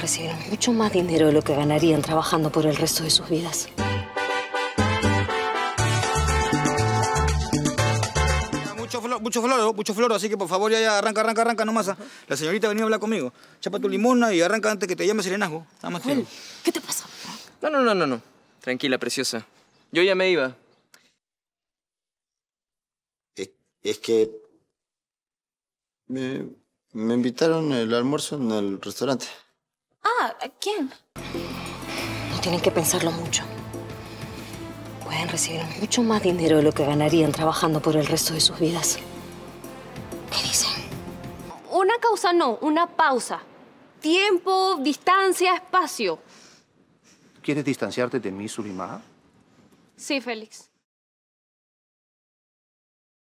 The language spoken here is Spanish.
recibir mucho más dinero de lo que ganarían trabajando por el resto de sus vidas. Mucho floro, así que por favor ya arranca nomás. La señorita venía a hablar conmigo. Chapa tu limona y arranca antes que te llame serenazgo. Nada más. Juan, ¿qué te pasa? No. Tranquila, preciosa. Yo ya me iba. Es que... Me invitaron el almuerzo en el restaurante. Ah, ¿a quién? No tienen que pensarlo mucho. Pueden recibir mucho más dinero de lo que ganarían trabajando por el resto de sus vidas. ¿Qué dicen? Una causa no, una pausa. Tiempo, distancia, espacio. ¿Quieres distanciarte de mí, Sulimá? Sí, Félix.